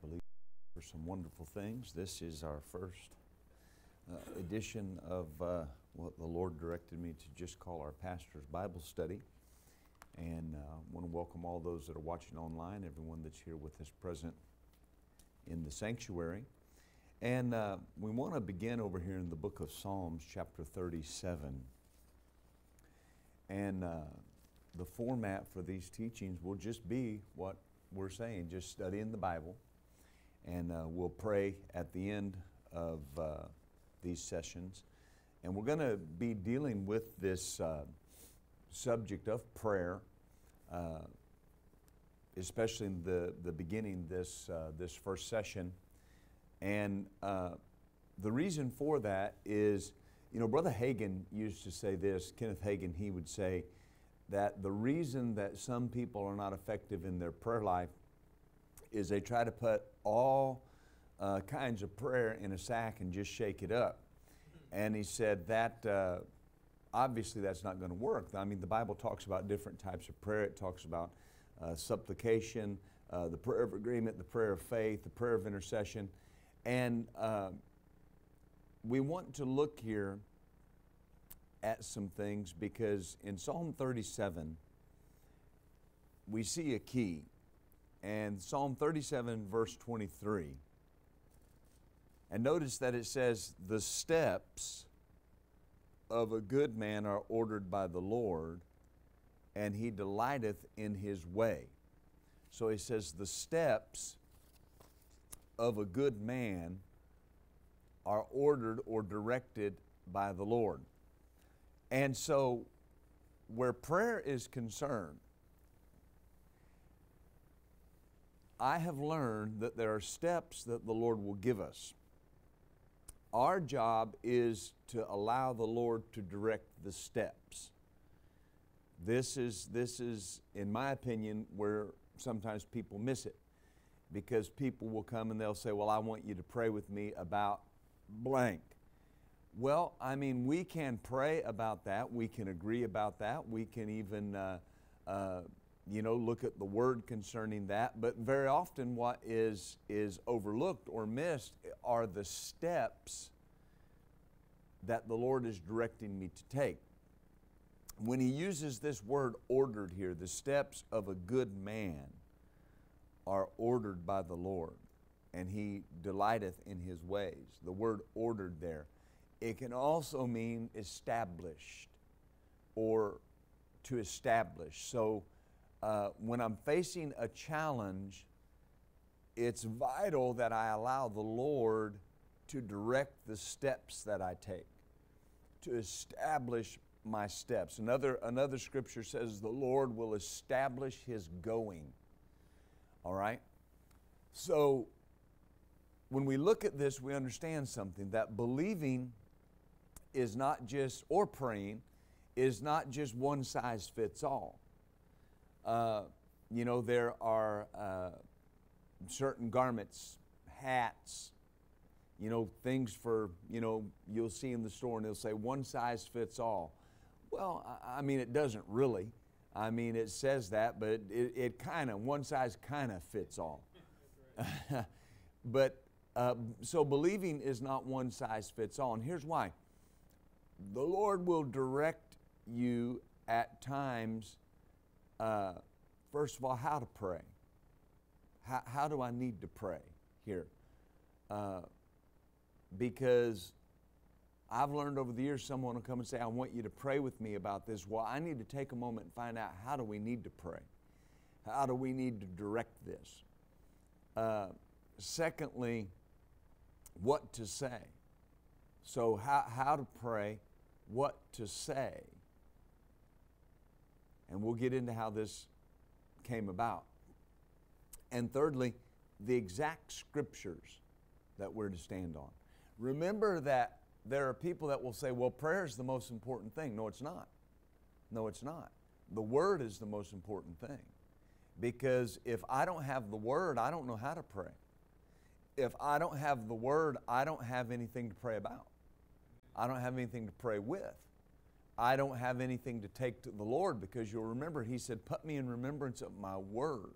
believe for some wonderful things. This is our first edition of what the Lord directed me to just call our pastor's Bible study. And I want to welcome all those that are watching online, everyone that's here with us present in the sanctuary. And we want to begin over here in the book of Psalms, chapter 37. And the format for these teachings will just be what we're saying, just studying the Bible. And we'll pray at the end of these sessions. And we're going to be dealing with this subject of prayer, especially in the beginning, this first session. And the reason for that is, you know, Brother Hagin used to say this, Kenneth Hagin, he would say that the reason that some people are not effective in their prayer life is they try to put all kinds of prayer in a sack and just shake it up. And he said that obviously that's not going to work. I mean, the Bible talks about different types of prayer. It talks about supplication, the prayer of agreement, the prayer of faith, the prayer of intercession. And we want to look here at some things, because in Psalm 37, we see a key. And Psalm 37, verse 23. And notice that it says, the steps of a good man are ordered by the Lord, and he delighteth in his way. So he says, the steps of a good man are ordered or directed by the Lord. And so where prayer is concerned, I have learned that there are steps that the Lord will give us. Our job is to allow the Lord to direct the steps. This is, in my opinion, where sometimes people miss it, because people will come and they'll say, well, I want you to pray with me about blank. Well, I mean, we can pray about that. We can agree about that. We can even, you know, look at the word concerning that. But very often what is overlooked or missed are the steps that the Lord is directing me to take. When he uses this word ordered here, the steps of a good man are ordered by the Lord, and he delighteth in his ways. The word ordered there, it can also mean established or to establish. So when I'm facing a challenge, it's vital that I allow the Lord to direct the steps that I take, to establish my steps. Another scripture says the Lord will establish his going. All right? So when we look at this, we understand something, that believing is not just, or praying, is not just one size fits all. You know, there are certain garments, hats, you know, things for, you know, you'll see in the store and they'll say one size fits all. Well, I mean, it doesn't really. I mean, it says that, but it kind of, one size kind of fits all. But so believing is not one size fits all. And here's why. The Lord will direct you at times, first of all, how to pray. How do I need to pray here? Because I've learned over the years, someone will come and say, I want you to pray with me about this. Well, I need to take a moment and find out, how do we need to pray? How do we need to direct this? Secondly, what to say. So how to pray, what to say. And we'll get into how this came about. And thirdly, the exact scriptures that we're to stand on. Remember that there are people that will say, well, prayer is the most important thing. No, it's not. No, it's not. The Word is the most important thing. Because if I don't have the Word, I don't know how to pray. If I don't have the Word, I don't have anything to pray about. I don't have anything to pray with. I don't have anything to take to the Lord, because you'll remember He said, put me in remembrance of my Word.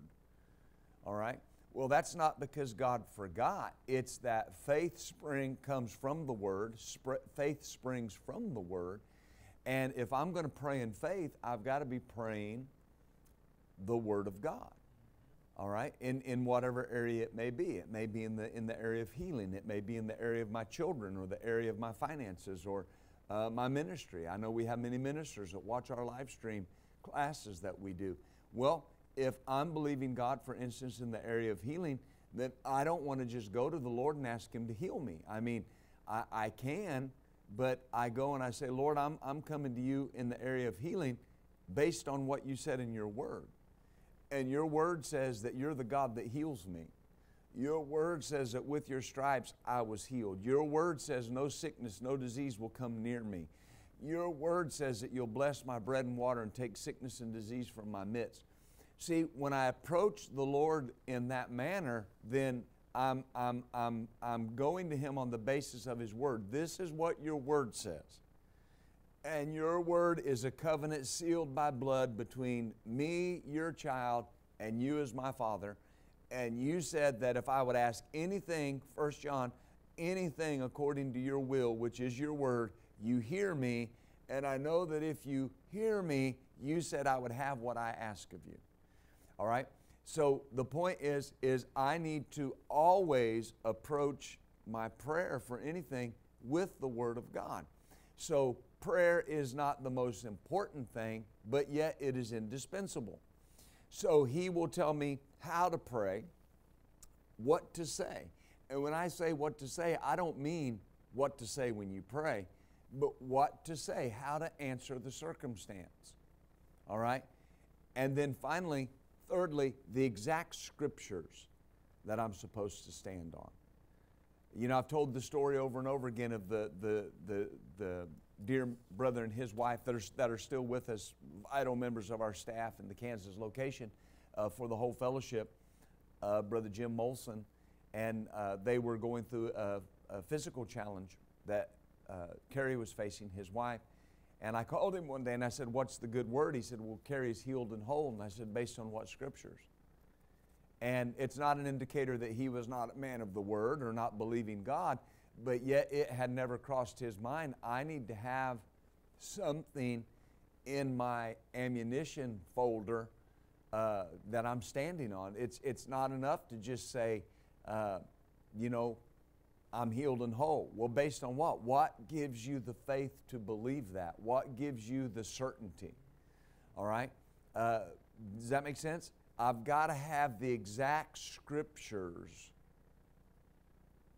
All right? Well, that's not because God forgot. It's that faith spring comes from the Word. Faith springs from the Word. And if I'm going to pray in faith, I've got to be praying the Word of God. All right? In whatever area it may be. It may be in the area of healing. It may be in the area of my children or the area of my finances or my ministry. I know we have many ministers that watch our live stream classes that we do. Well, if I'm believing God, for instance, in the area of healing, then I don't want to just go to the Lord and ask Him to heal me. I mean, I can, but I go and I say, Lord, I'm coming to you in the area of healing based on what you said in your Word. And your Word says that you're the God that heals me. Your Word says that with your stripes I was healed. Your Word says no sickness, no disease will come near me. Your Word says that you'll bless my bread and water and take sickness and disease from my midst. See, when I approach the Lord in that manner, then I'm going to Him on the basis of His Word. This is what your Word says. And your Word is a covenant sealed by blood between me, your child, and you as my Father. And you said that if I would ask anything, 1 John, anything according to your will, which is your Word, you hear me. And I know that if you hear me, you said I would have what I ask of you. All right? So the point is I need to always approach my prayer for anything with the Word of God. So prayer is not the most important thing, but yet it is indispensable. So He will tell me how to pray, what to say. And when I say what to say, I don't mean what to say when you pray, but what to say, how to answer the circumstance. All right? And then finally, thirdly, the exact scriptures that I'm supposed to stand on. You know, I've told the story over and over again of the dear brother and his wife that are still with us, vital members of our staff in the Kansas location for the whole fellowship, Brother Jim Molson. And they were going through a physical challenge that Carrie was facing, his wife. And I called him one day and I said, what's the good word? He said, well, Carrie's healed and whole. And I said, based on what scriptures? And it's not an indicator that he was not a man of the Word or not believing God, but yet it had never crossed his mind. I need to have something in my ammunition folder that I'm standing on. It's not enough to just say, you know, I'm healed and whole. Well, based on what? What gives you the faith to believe that? What gives you the certainty? All right? Does that make sense? I've got to have the exact scriptures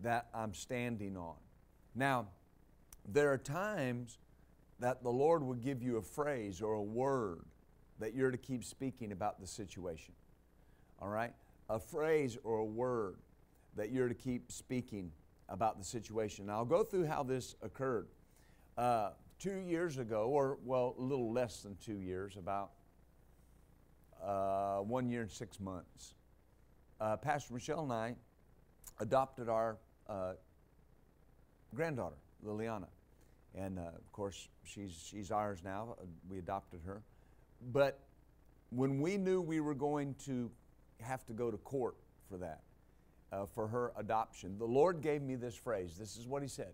that I'm standing on. Now, there are times that the Lord will give you a phrase or a word that you're to keep speaking about the situation. All right? A phrase or a word that you're to keep speaking about the situation. Now, I'll go through how this occurred. 2 years ago, or well, a little less than 2 years, about 1 year and 6 months, Pastor Michelle and I adopted our granddaughter, Liliana. And of course, she's ours now. We adopted her. But when we knew we were going to have to go to court for that, for her adoption, the Lord gave me this phrase. This is what He said.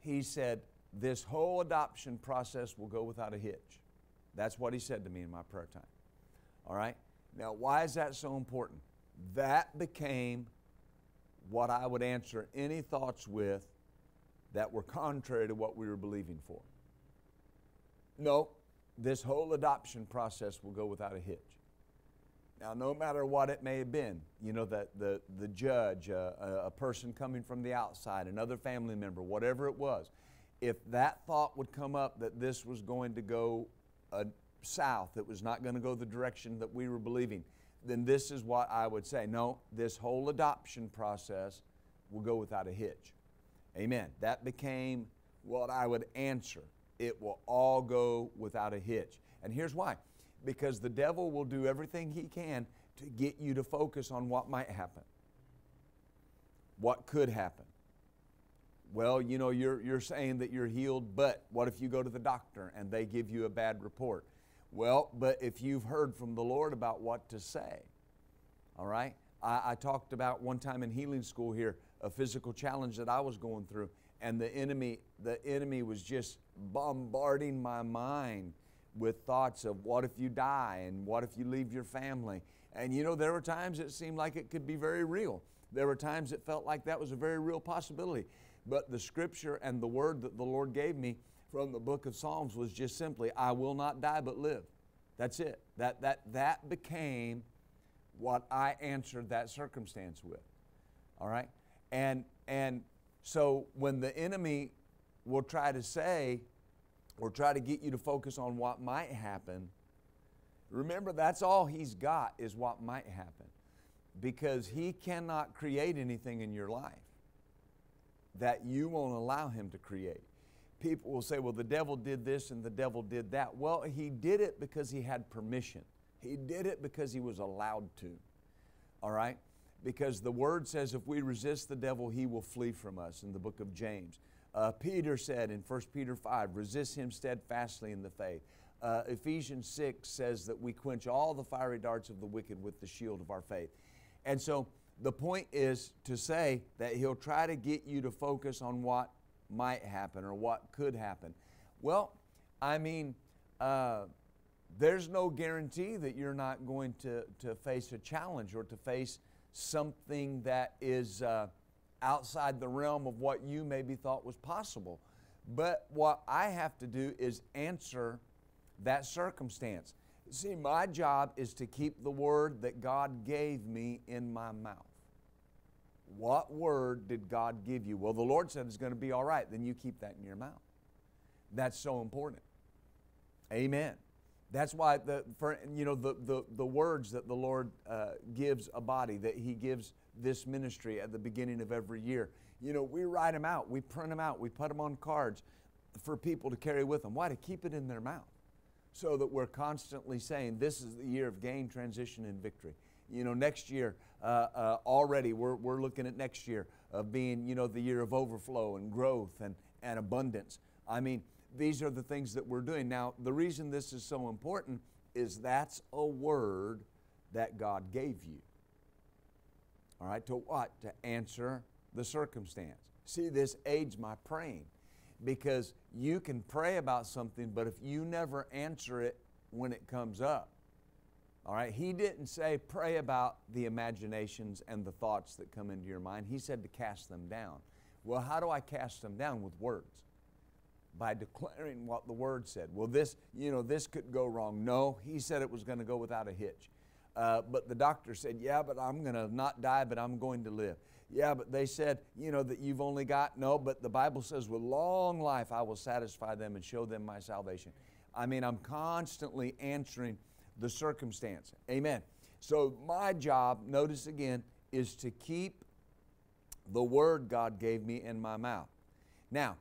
He said, this whole adoption process will go without a hitch. That's what He said to me in my prayer time. All right? Now, why is that so important? That became what I would answer any thoughts with that were contrary to what we were believing for. No, this whole adoption process will go without a hitch. Now, no matter what it may have been, you know, the judge, a person coming from the outside, another family member, whatever it was, if that thought would come up that this was going to go south, it was not going to go the direction that we were believing, then this is what I would say. No, this whole adoption process will go without a hitch. Amen. That became what I would answer. It will all go without a hitch. And here's why. Because the devil will do everything he can to get you to focus on what might happen. What could happen? Well, you know, you're saying that you're healed, but what if you go to the doctor and they give you a bad report? Well, but if you've heard from the Lord about what to say, all right? I talked about one time in healing school here, a physical challenge that I was going through, and the enemy was just bombarding my mind with thoughts of what if you die and what if you leave your family. And you know, there were times it seemed like it could be very real. There were times it felt like that was a very real possibility. But the scripture and the word that the Lord gave me from the book of Psalms was just simply, I will not die but live. That's it. That became what I answered that circumstance with. All right? And so when the enemy will try to say or try to get you to focus on what might happen, remember that's all he's got is what might happen, because he cannot create anything in your life that you won't allow him to create. People will say, well, the devil did this and the devil did that. Well, he did it because he had permission. He did it because he was allowed to, all right? Because the word says if we resist the devil, he will flee from us in the book of James. Peter said in 1 Peter 5, resist him steadfastly in the faith. Ephesians 6 says that we quench all the fiery darts of the wicked with the shield of our faith. And so the point is to say that he'll try to get you to focus on what might happen or what could happen. Well, I mean, there's no guarantee that you're not going to face a challenge or to face something that is outside the realm of what you maybe thought was possible. But what I have to do is answer that circumstance. See, my job is to keep the word that God gave me in my mouth. What word did God give you? Well, the Lord said it's going to be all right. Then you keep that in your mouth. That's so important. Amen. That's why the words that the Lord gives a body, that He gives this ministry at the beginning of every year. You know, we write them out, we print them out, we put them on cards for people to carry with them. Why? To keep it in their mouth, so that we're constantly saying, "This is the year of gain, transition, and victory." You know, next year already we're looking at next year of being, you know, the year of overflow and growth and abundance. I mean, these are the things that we're doing. Now, the reason this is so important is that's a word that God gave you. All right, to what? To answer the circumstance. See, this aids my praying, because you can pray about something, but if you never answer it when it comes up, all right, He didn't say pray about the imaginations and the thoughts that come into your mind. He said to cast them down. Well, how do I cast them down? With words. By declaring what the Word said. Well, this, you know, this could go wrong. No, He said it was going to go without a hitch. But the doctor said, yeah, but I'm going to not die, but I'm going to live. Yeah, but they said, you know, that you've only got, no, but the Bible says with long life I will satisfy them and show them my salvation. I mean, I'm constantly answering the circumstance. Amen. So my job, notice again, is to keep the word God gave me in my mouth. Now,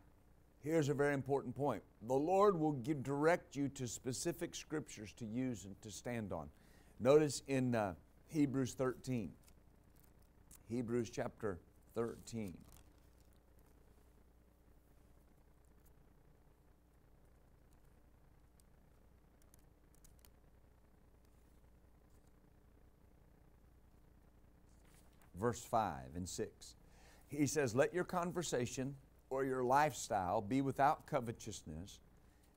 here's a very important point. The Lord will direct you to specific scriptures to use and to stand on. Notice in Hebrews 13. Hebrews chapter 13. Verse 5 and 6. He says, let your conversation or your lifestyle be without covetousness,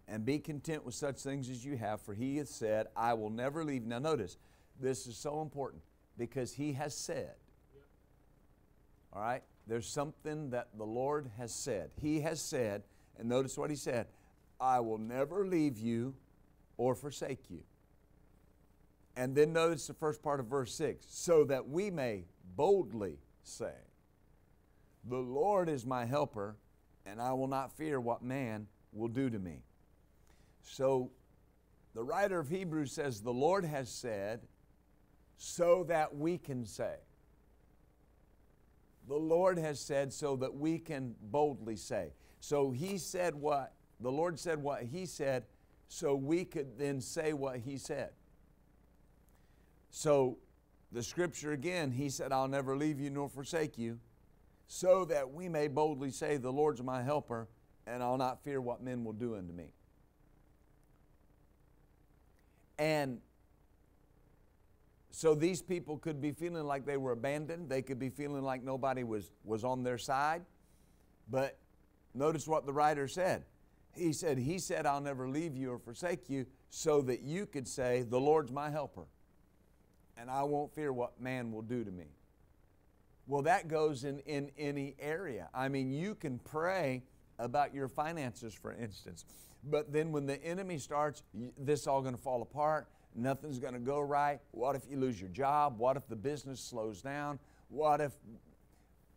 and be content with such things as you have, for He hath said, I will never leave. Now notice, this is so important, because He has said. All right, there's something that the Lord has said. He has said, and notice what He said, I will never leave you or forsake you. And then notice the first part of verse 6, so that we may boldly say, the Lord is my helper, and I will not fear what man will do to me. So the writer of Hebrews says the Lord has said so that we can say. The Lord has said so that we can boldly say. So He said what? The Lord said what He said so we could then say what He said. So the scripture again, He said, I'll never leave you nor forsake you, so that we may boldly say, the Lord's my helper, and I'll not fear what men will do unto me. And So these people could be feeling like they were abandoned. They could be feeling like nobody was on their side. But notice what the writer said. He said, I'll never leave you or forsake you, so that you could say, the Lord's my helper, and I won't fear what man will do to me. Well, that goes in any area. I mean, you can pray about your finances, for instance, but then when the enemy starts, this is all going to fall apart. Nothing's going to go right. What if you lose your job? What if the business slows down? What if,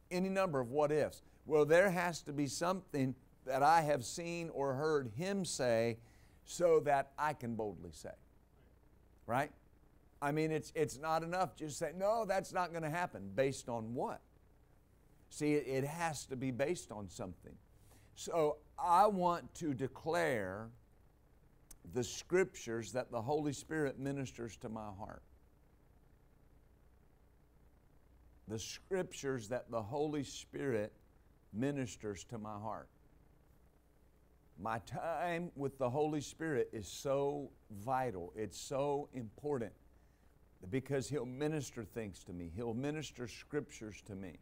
any number of what ifs. Well, there has to be something that I have seen or heard him say so that I can boldly say, right? I mean, it's not enough just say, no, that's not going to happen. Based on what? See, it has to be based on something. So I want to declare the scriptures that the Holy Spirit ministers to my heart. The scriptures that the Holy Spirit ministers to my heart. My time with the Holy Spirit is so vital. It's so important because He'll minister things to me. He'll minister scriptures to me.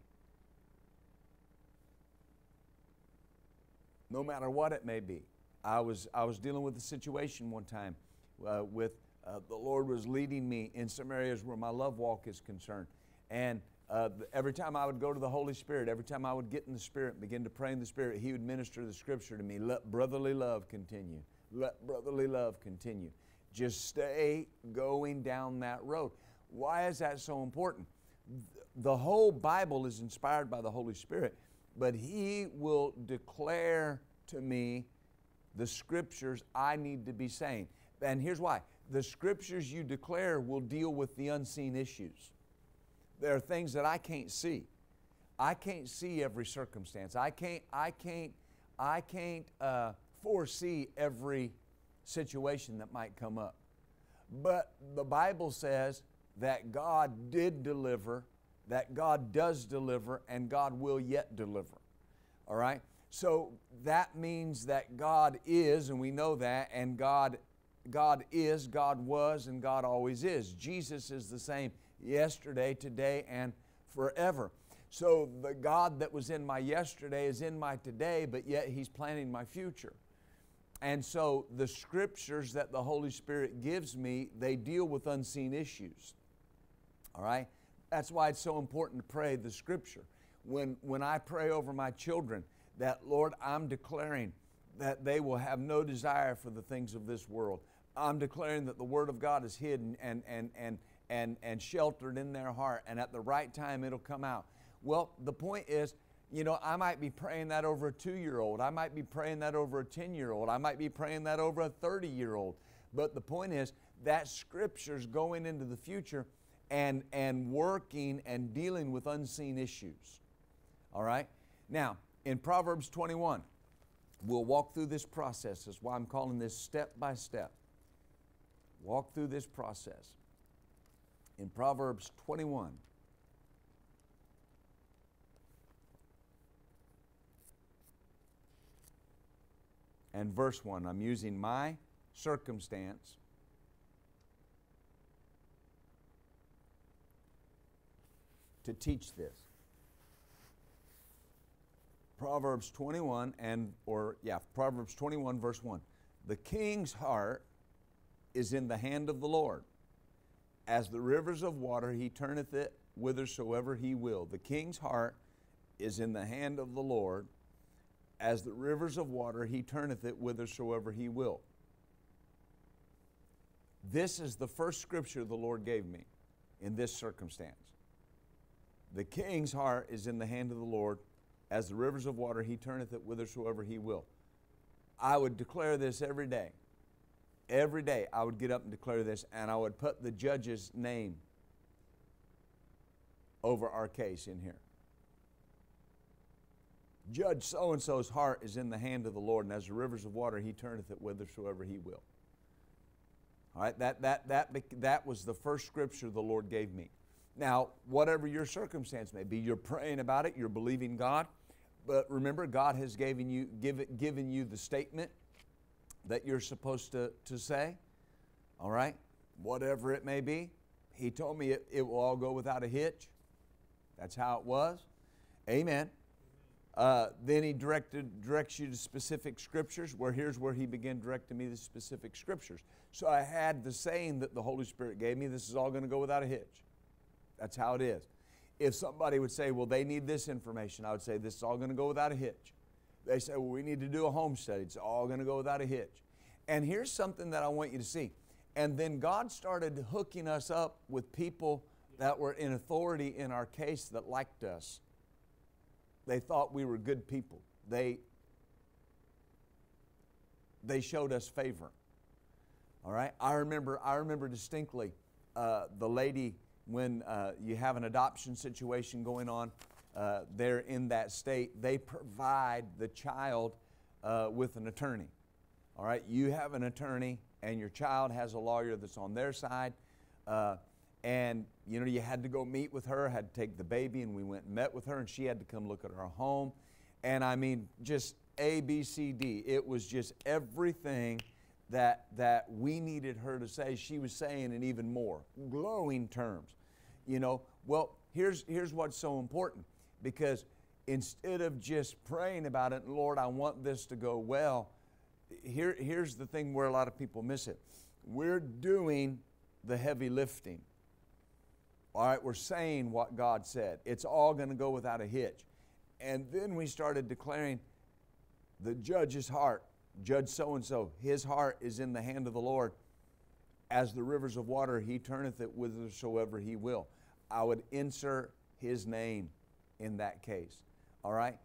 No matter what it may be. I was dealing with a situation one time the Lord was leading me in some areas where my love walk is concerned. And every time I would go to the Holy Spirit, every time I would get in the Spirit and begin to pray in the Spirit, He would minister the scripture to me. Let brotherly love continue. Let brotherly love continue. Just stay going down that road. Why is that so important? The whole Bible is inspired by the Holy Spirit, but He will declare to me the scriptures I need to be saying. And here's why. The scriptures you declare will deal with the unseen issues. There are things that I can't see. I can't see every circumstance. I can't foresee every situation that might come up. But the Bible says that God did deliver, that God does deliver, and God will yet deliver. All right? So that means that God is, and we know that, and God is, God was, and God always is. Jesus is the same yesterday, today, and forever. So the God that was in my yesterday is in my today, but yet He's planning my future. And so the scriptures that the Holy Spirit gives me, they deal with unseen issues. All right? That's why it's so important to pray the scripture. When I pray over my children, that, Lord, I'm declaring that they will have no desire for the things of this world. I'm declaring that the Word of God is hidden and sheltered in their heart, and at the right time it'll come out. Well, the point is, you know, I might be praying that over a 2-year-old. I might be praying that over a 10-year-old. I might be praying that over a 30-year-old. But the point is, that scripture's going into the future and working and dealing with unseen issues. All right? Now, in Proverbs 21, we'll walk through this process. That's why I'm calling this step by step. Walk through this process. In Proverbs 21, and verse 1, I'm using my circumstance to teach this. Proverbs 21 Proverbs 21 verse 1. The king's heart is in the hand of the Lord. As the rivers of water, He turneth it whithersoever He will. The king's heart is in the hand of the Lord. As the rivers of water, He turneth it whithersoever He will. This is the first scripture the Lord gave me in this circumstance. The king's heart is in the hand of the Lord. As the rivers of water, He turneth it whithersoever He will. I would declare this every day. Every day I would get up and declare this, and I would put the judge's name over our case in here. Judge so-and-so's heart is in the hand of the Lord, and as the rivers of water, He turneth it whithersoever He will. All right, that was the first scripture the Lord gave me. Now, whatever your circumstance may be, you're praying about it, you're believing God, but remember, God has given you the statement that you're supposed to say, all right? Whatever it may be, He told me it will all go without a hitch. That's how it was. Amen. Then he directs you to specific scriptures. Where here's where he began directing me the specific scriptures. So I had the saying that the Holy Spirit gave me. This is all going to go without a hitch. That's how it is. If somebody would say, well, they need this information, I would say, this is all going to go without a hitch. They say, well, we need to do a home study. It's all going to go without a hitch. And here's something that I want you to see. And then God started hooking us up with people that were in authority in our case that liked us. They thought we were good people. They showed us favor. All right? I remember distinctly the lady when you have an adoption situation going on there in that state, they provide the child with an attorney. All right? You have an attorney and your child has a lawyer that's on their side. And, you know, you had to go meet with her, had to take the baby, and we went and met with her, and she had to come look at our home. And, I mean, just A, B, C, D. It was just everything that we needed her to say. She was saying in even more glowing terms. You know, well, here's what's so important. Because instead of just praying about it, Lord, I want this to go well, here's the thing where a lot of people miss it. We're doing the heavy lifting. All right, we're saying what God said. It's all going to go without a hitch. And then we started declaring the judge's heart, Judge so-and-so, his heart is in the hand of the Lord. As the rivers of water, he turneth it whithersoever he will. I would insert his name in that case. All right?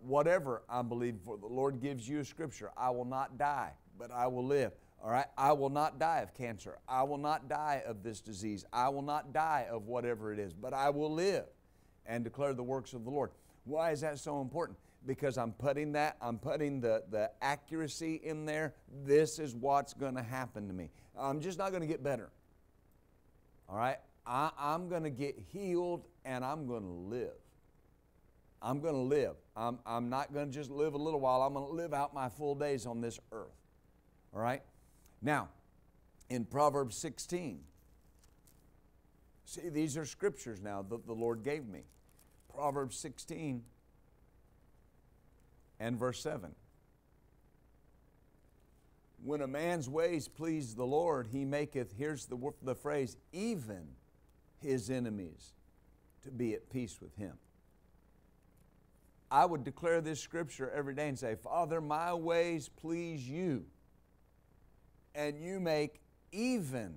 Whatever I'm believing for, the Lord gives you a scripture. I will not die, but I will live. All right, I will not die of cancer. I will not die of this disease. I will not die of whatever it is, but I will live and declare the works of the Lord. Why is that so important? Because I'm putting the accuracy in there. This is what's going to happen to me. I'm just not going to get better. All right, I'm going to get healed and I'm going to live. I'm going to live. I'm not going to just live a little while. I'm going to live out my full days on this earth. All right. Now, in Proverbs 16, see, these are scriptures now that the Lord gave me. Proverbs 16 and verse 7. When a man's ways please the Lord, he maketh, here's the phrase, even his enemies to be at peace with him. I would declare this scripture every day and say, Father, my ways please you. And you make even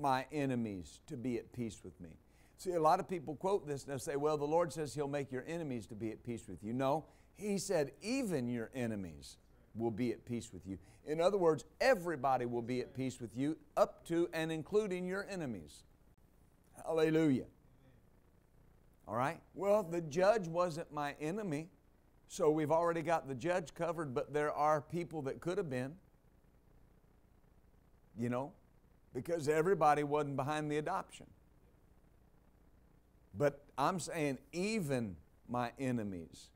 my enemies to be at peace with me. See, a lot of people quote this and they'll say, well, the Lord says he'll make your enemies to be at peace with you. No, he said even your enemies will be at peace with you. In other words, everybody will be at peace with you up to and including your enemies. Hallelujah. All right? Well, the judge wasn't my enemy, so we've already got the judge covered, but there are people that could have been. You know, because everybody wasn't behind the adoption. But I'm saying even my enemies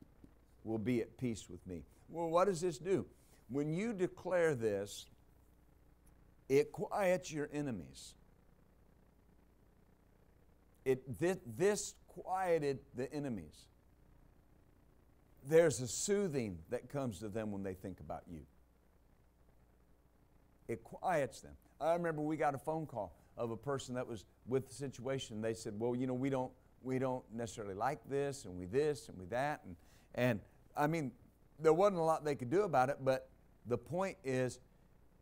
will be at peace with me. Well, what does this do? When you declare this, it quiets your enemies. This quieted the enemies. There's a soothing that comes to them when they think about you. It quiets them. I remember we got a phone call of a person that was with the situation. They said, well, you know, we don't necessarily like this and we that. And I mean, there wasn't a lot they could do about it, but the point is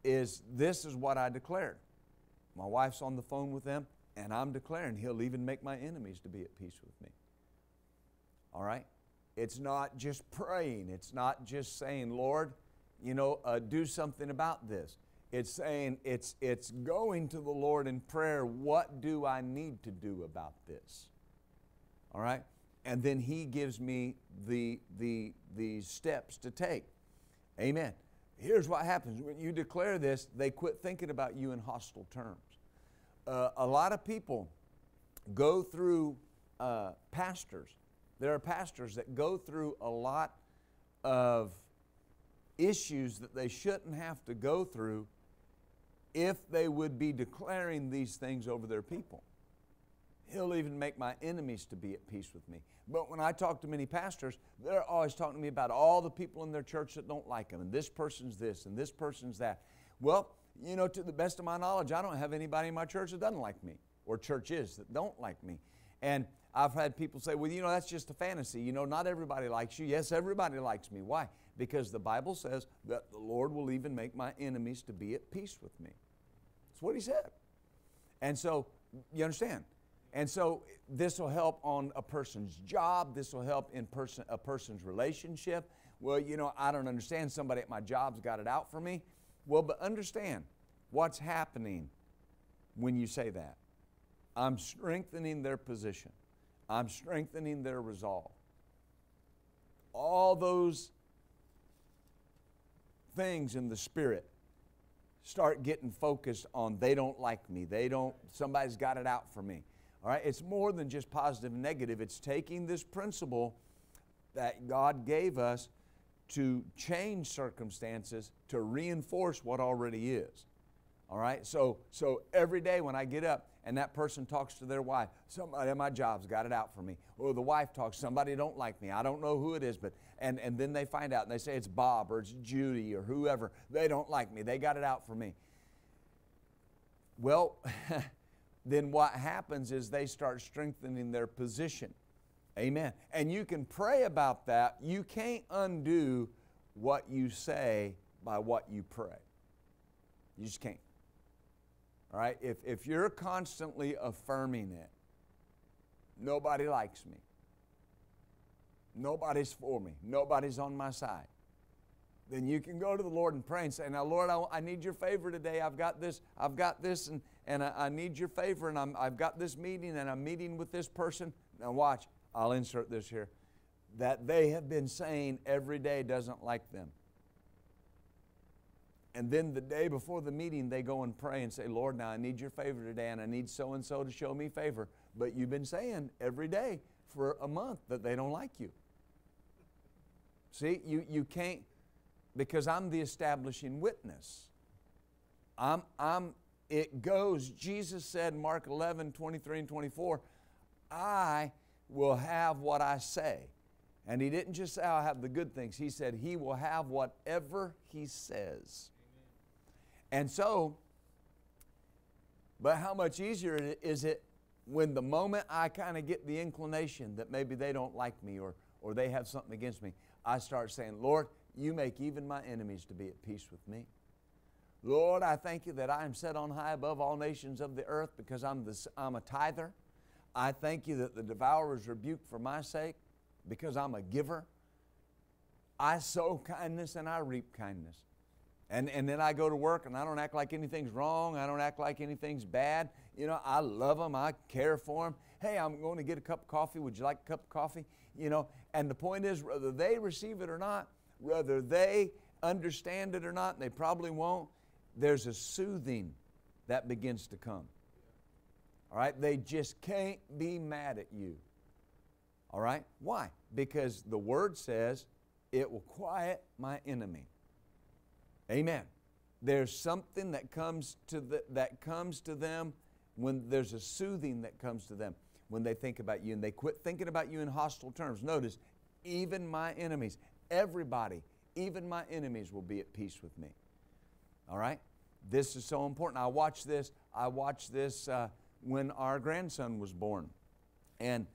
this is what I declared. My wife's on the phone with them and I'm declaring he'll even make my enemies to be at peace with me. All right? It's not just praying. It's not just saying, Lord, you know, do something about this. It's saying it's going to the Lord in prayer. What do I need to do about this? All right? And then he gives me the steps to take. Amen. Here's what happens. When you declare this, they quit thinking about you in hostile terms. A lot of people go through pastors. There are pastors that go through a lot of issues that they shouldn't have to go through if they would be declaring these things over their people. He'll even make my enemies to be at peace with me. But when I talk to many pastors, they're always talking to me about all the people in their church that don't like them, and this person's this, and this person's that. Well, you know, to the best of my knowledge, I don't have anybody in my church that doesn't like me, or churches that don't like me. And I've had people say, well, you know, that's just a fantasy. You know, not everybody likes you. Yes, everybody likes me. Why? Because the Bible says that the Lord will even make my enemies to be at peace with me. That's what he said. And so, you understand? And so this will help on a person's job. This will help in a person's relationship. Well, you know, I don't understand. Somebody at my job's got it out for me. Well, but understand what's happening when you say that. I'm strengthening their position. I'm strengthening their resolve. All those things in the spirit start getting focused on they don't like me. They don't, somebody's got it out for me. All right, it's more than just positive and negative. It's taking this principle that God gave us to change circumstances to reinforce what already is. All right, so every day when I get up and that person talks to their wife, somebody at my job's got it out for me. Or the wife talks, somebody don't like me. I don't know who it is, but and then they find out and they say it's Bob or it's Judy or whoever. They don't like me. They got it out for me. Well, then what happens is they start strengthening their position. Amen. And you can pray about that. You can't undo what you say by what you pray. You just can't. All right? If you're constantly affirming it, nobody likes me. Nobody's for me. Nobody's on my side. Then you can go to the Lord and pray and say, now, Lord, I need your favor today. I've got this, and I need your favor, and I've got this meeting, and I'm meeting with this person. Now watch, I'll insert this here, that they have been saying every day doesn't like them. And then the day before the meeting, they go and pray and say, Lord, now I need your favor today, and I need so-and-so to show me favor. But you've been saying every day for a month that they don't like you. See, you can't, because I'm the establishing witness. It goes, Jesus said, Mark 11:23 and 24, I will have what I say. And he didn't just say, I'll have the good things. He said, he will have whatever he says. Amen. And so, but how much easier is it when the moment I kind of get the inclination that maybe they don't like me or they have something against me, I start saying, Lord, you make even my enemies to be at peace with me. Lord, I thank you that I am set on high above all nations of the earth because I'm a tither. I thank you that the devourer is rebuked for my sake because I'm a giver. I sow kindness and I reap kindness. And then I go to work and I don't act like anything's wrong. I don't act like anything's bad. You know, I love them. I care for them. Hey, I'm going to get a cup of coffee. Would you like a cup of coffee? You know, and the point is whether they receive it or not, whether they understand it or not, and they probably won't, there's a soothing that begins to come. All right? They just can't be mad at you. All right? Why? Because the Word says it will quiet my enemy. Amen. There's something that comes to them when there's a soothing that comes to them when they think about you and they quit thinking about you in hostile terms. Notice, even my enemies, everybody, even my enemies will be at peace with me. All right? This is so important. I watched this when our grandson was born and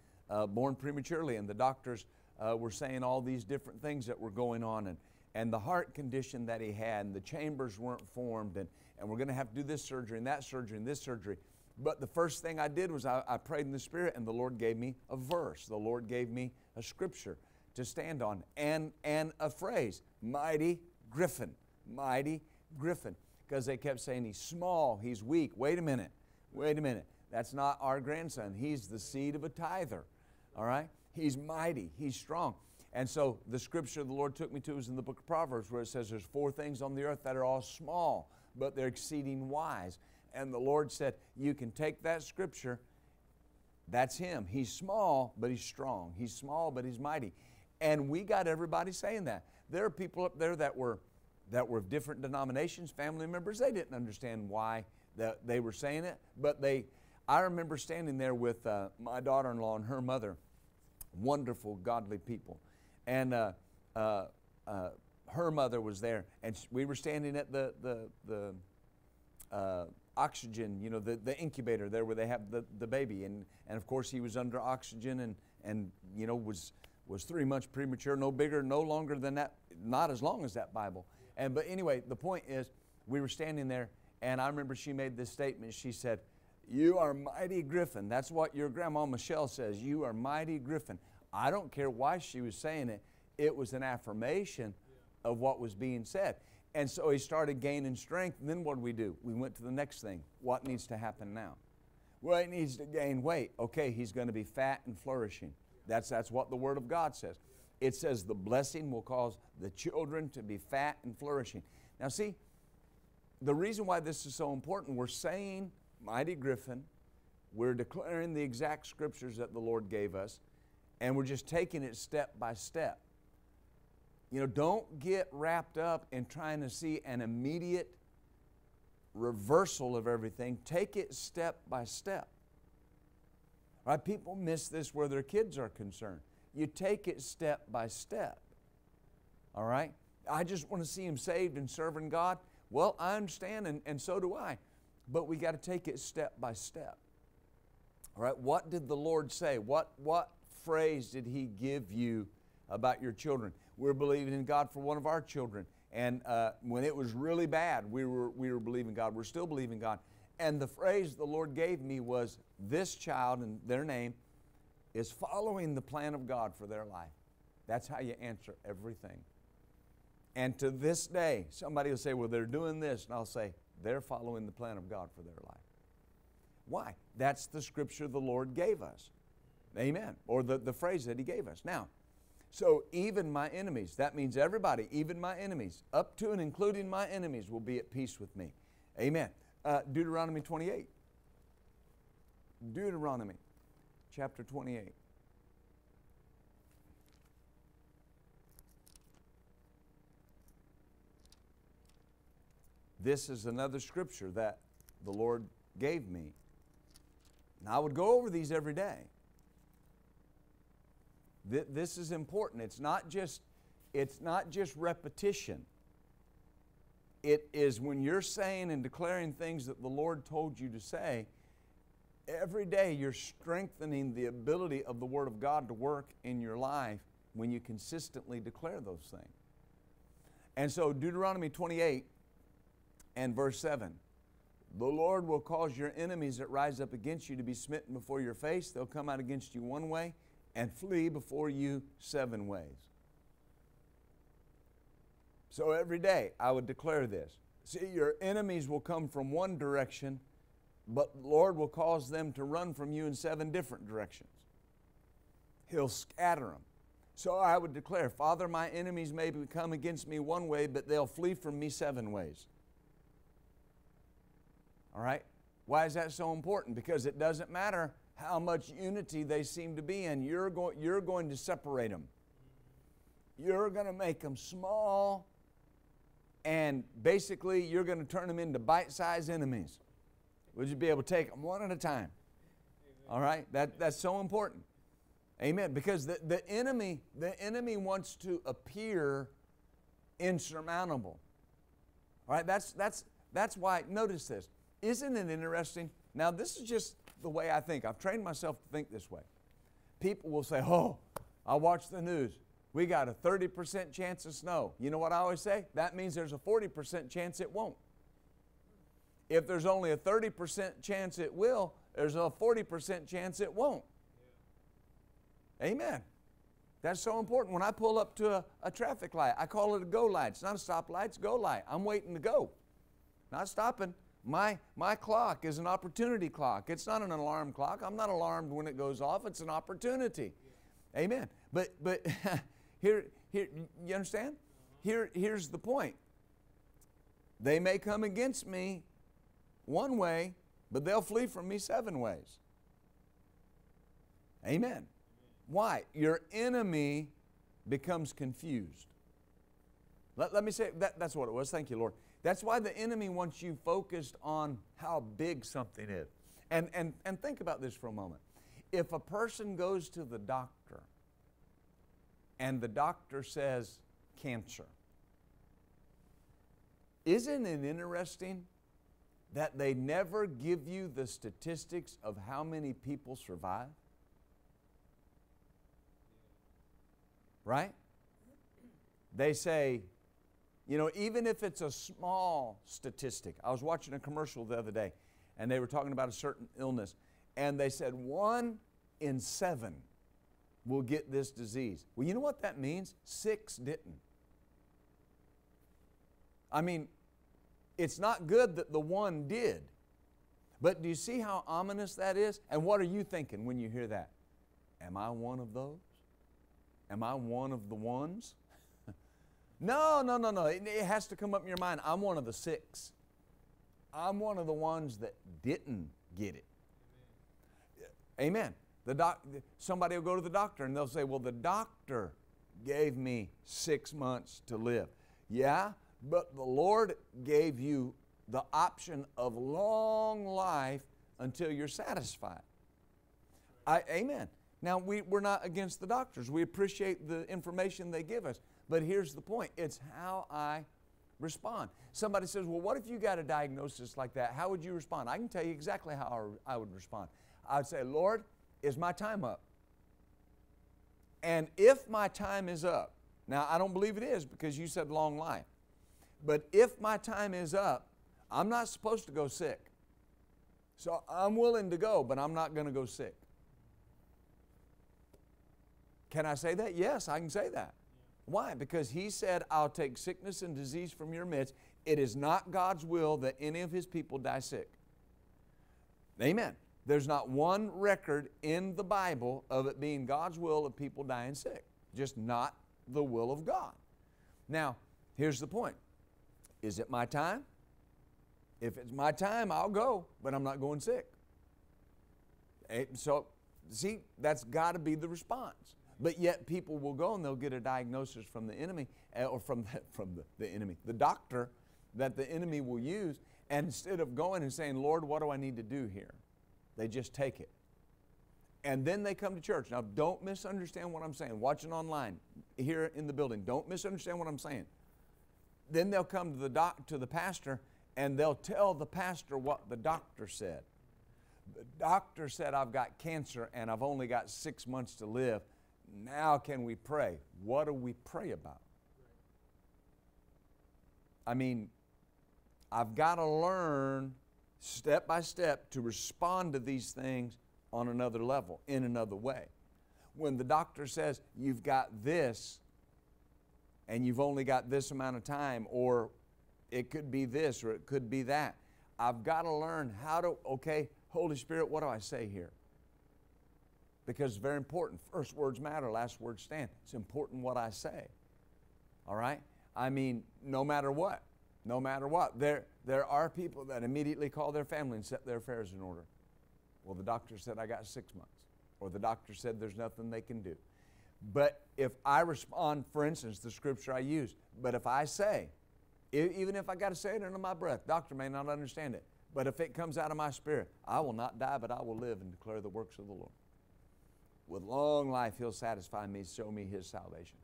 born prematurely, and the doctors were saying all these different things that were going on and the heart condition that he had and the chambers weren't formed and we're going to have to do this surgery and that surgery and this surgery. But the first thing I did was I prayed in the Spirit and the Lord gave me a verse. The Lord gave me a scripture to stand on and a phrase, mighty Griffin, mighty Griffin, because they kept saying he's small, he's weak. Wait a minute. That's not our grandson. He's the seed of a tither. All right? He's mighty. He's strong. And so the scripture the Lord took me to is in the book of Proverbs where it says there's 4 things on the earth that are all small, but they're exceeding wise. And the Lord said, you can take that scripture. That's him. He's small, but he's strong. He's small, but he's mighty. And we got everybody saying that. There are people up there that were that were of different denominations, family members, they didn't understand why they were saying it. But I remember standing there with my daughter-in-law and her mother, wonderful, godly people. And her mother was there, and we were standing at the oxygen, you know, the incubator there where they have the baby. And of course, he was under oxygen and you know, was 3 months premature, no bigger, no longer than that, not as long as that Bible. But anyway, the point is, we were standing there, and I remember she made this statement. She said, "You are mighty Griffin." That's what your grandma Michelle says. "You are mighty Griffin." I don't care why she was saying it. It was an affirmation of what was being said. And so he started gaining strength. And then what did we do? We went to the next thing. What needs to happen now? Well, he needs to gain weight. Okay, he's going to be fat and flourishing. That's what the Word of God says. It says the blessing will cause the children to be fat and flourishing. Now see, the reason why this is so important, we're saying mighty Griffin, we're declaring the exact scriptures that the Lord gave us, and we're just taking it step by step. You know, don't get wrapped up in trying to see an immediate reversal of everything. Take it step by step. Right? People miss this where their kids are concerned. You take it step by step. All right? I just want to see him saved and serving God. Well, I understand, and so do I. But we got to take it step by step. All right? What did the Lord say? What phrase did He give you about your children? We're believing in God for one of our children. And when it was really bad, we were believing God. We're still believing God. And the phrase the Lord gave me was, this child, and their name, is following the plan of God for their life. That's how you answer everything. And to this day, somebody will say, well, they're doing this. And I'll say, they're following the plan of God for their life. Why? That's the scripture the Lord gave us. Amen. Or the phrase that He gave us. Now, so even my enemies, that means everybody, even my enemies, up to and including my enemies, will be at peace with me. Amen. Deuteronomy 28. Deuteronomy chapter 28. This is another scripture that the Lord gave me. And I would go over these every day. This is important. It's not just repetition. It is when you're saying and declaring things that the Lord told you to say, every day you're strengthening the ability of the Word of God to work in your life when you consistently declare those things. And so Deuteronomy 28 and verse 7, the Lord will cause your enemies that rise up against you to be smitten before your face. They'll come out against you one way and flee before you seven ways. So every day I would declare this. See, your enemies will come from one direction, but the Lord will cause them to run from you in seven different directions. He'll scatter them. So I would declare, Father, my enemies may come against me one way, but they'll flee from me seven ways. All right? Why is that so important? Because it doesn't matter how much unity they seem to be in. You're going to separate them. You're going to make them small. And basically, you're going to turn them into bite-sized enemies. Would you be able to take them one at a time? Amen. All right? That's so important. Amen. Because the enemy wants to appear insurmountable. All right? That's why, notice this. Isn't it interesting? Now, this is just the way I think. I've trained myself to think this way. People will say, oh, I watch the news. We got a 30% chance of snow. You know what I always say? That means there's a 40% chance it won't. If there's only a 30% chance it will, there's a 40% chance it won't. Yeah. Amen. That's so important. When I pull up to a traffic light, I call it a go light. It's not a stop light, it's a go light. I'm waiting to go. Not stopping. My clock is an opportunity clock. It's not an alarm clock. I'm not alarmed when it goes off. It's an opportunity. Yeah. Amen. But Here, you understand? Here's the point. They may come against me one way, but they'll flee from me seven ways. Amen. Why? Your enemy becomes confused. Let me say, that's what it was. Thank you, Lord. That's why the enemy wants you focused on how big something is. And think about this for a moment. If a person goes to the doctor and the doctor says cancer, isn't it interesting that they never give you the statistics of how many people survive? Right? They say, you know, even if it's a small statistic. I was watching a commercial the other day, and they were talking about a certain illness, and they said 1 in 7 will get this disease. Well, you know what that means? 6 didn't. I mean, it's not good that the 1 did. But do you see how ominous that is? And what are you thinking when you hear that? Am I one of those? Am I one of the ones? No. It has to come up in your mind. I'm one of the 6. I'm one of the ones that didn't get it. Amen. Somebody will go to the doctor and they'll say, well, the doctor gave me 6 months to live. Yeah, but the Lord gave you the option of long life until you're satisfied. Amen. Now, we're not against the doctors. We appreciate the information they give us. But here's the point. It's how I respond. Somebody says, well, what if you got a diagnosis like that? How would you respond? I can tell you exactly how I would respond. I'd say, Lord, is my time up? And if my time is up, now I don't believe it is because you said long life, but if my time is up, I'm not supposed to go sick. So I'm willing to go, but I'm not going to go sick. Can I say that? Yes, I can say that. Why? Because He said, I'll take sickness and disease from your midst. It is not God's will that any of His people die sick. Amen. There's not one record in the Bible of it being God's will of people dying sick. Just not the will of God. Now, here's the point. Is it my time? If it's my time, I'll go, but I'm not going sick. So, see, that's got to be the response. But yet people will go and they'll get a diagnosis from the enemy, or from the enemy, the doctor that the enemy will use. And instead of going and saying, Lord, what do I need to do here? They just take it. And then they come to church. Now, don't misunderstand what I'm saying. Watching online, here in the building, don't misunderstand what I'm saying. Then they'll come to the pastor and they'll tell the pastor what the doctor said. The doctor said, I've got cancer and I've only got 6 months to live. Now can we pray? What do we pray about? I mean, I've got to learn step by step to respond to these things on another level, in another way. When the doctor says, you've got this and you've only got this amount of time, or it could be this or it could be that, I've got to learn how to, okay, Holy Spirit, what do I say here? Because it's very important. First words matter, last words stand. It's important what I say. All right? I mean, no matter what. No matter what. There are people that immediately call their family and set their affairs in order. Well, the doctor said I got 6 months. Or the doctor said there's nothing they can do. But if I respond, for instance, the scripture I use, but if I say, even if I got to say it under my breath, doctor may not understand it, but if it comes out of my spirit, I will not die, but I will live and declare the works of the Lord. With long life, He'll satisfy me, show me His salvation.